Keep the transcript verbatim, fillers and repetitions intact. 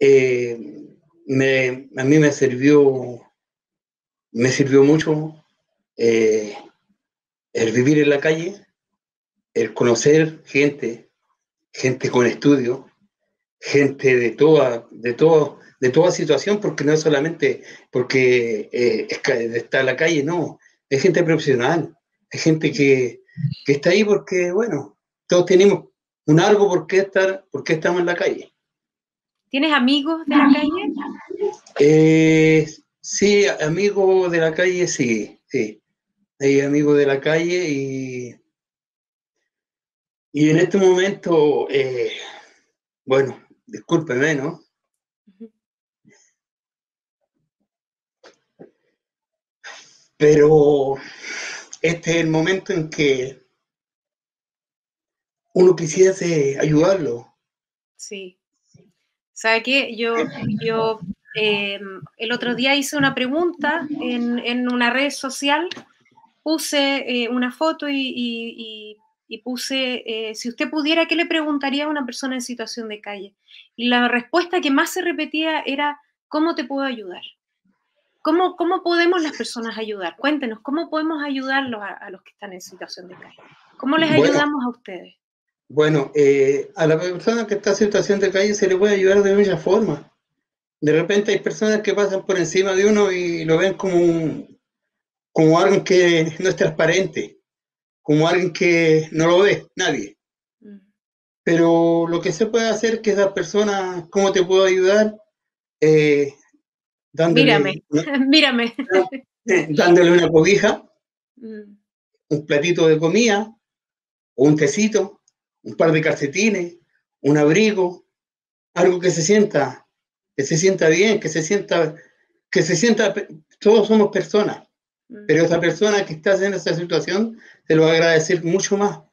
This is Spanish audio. eh, me, a mí me sirvió, me sirvió mucho eh, el vivir en la calle, el conocer gente, gente con estudio, gente de toda, de todo, de toda situación, porque no es solamente porque eh, está en la calle, no, es gente profesional, es gente que, que está ahí porque, bueno, todos tenemos un algo por qué estar, por qué estamos en la calle. ¿Tienes amigos de la calle? Eh, sí, amigos de la calle, sí, sí. Hay amigos de la calle y, y en este momento, eh, bueno, discúlpeme, ¿no? Pero este es el momento en que uno quisiese ayudarlo. Sí. ¿Sabe qué? Yo, yo eh, el otro día hice una pregunta en, en una red social, puse eh, una foto y, y, y, y puse, eh, si usted pudiera, ¿qué le preguntaría a una persona en situación de calle? Y la respuesta que más se repetía era, ¿cómo te puedo ayudar? ¿Cómo, ¿Cómo podemos las personas ayudar? Cuéntenos, ¿cómo podemos ayudarlos a, a los que están en situación de calle? ¿Cómo les ayudamos bueno, a ustedes? Bueno, eh, a la persona que está en situación de calle se le puede ayudar de muchas formas. De repente hay personas que pasan por encima de uno y lo ven como, un, como alguien que no es transparente, como alguien que no lo ve nadie. Pero lo que se puede hacer es que esa persona, ¿cómo te puedo ayudar? Eh, Dándole, mírame, ¿no? mírame. Dándole una cobija, mm. un platito de comida, un tecito, un par de calcetines, un abrigo, algo que se sienta, que se sienta bien, que se sienta, que se sienta, todos somos personas, mm. pero esa persona que está en esa situación se lo va a agradecer mucho más,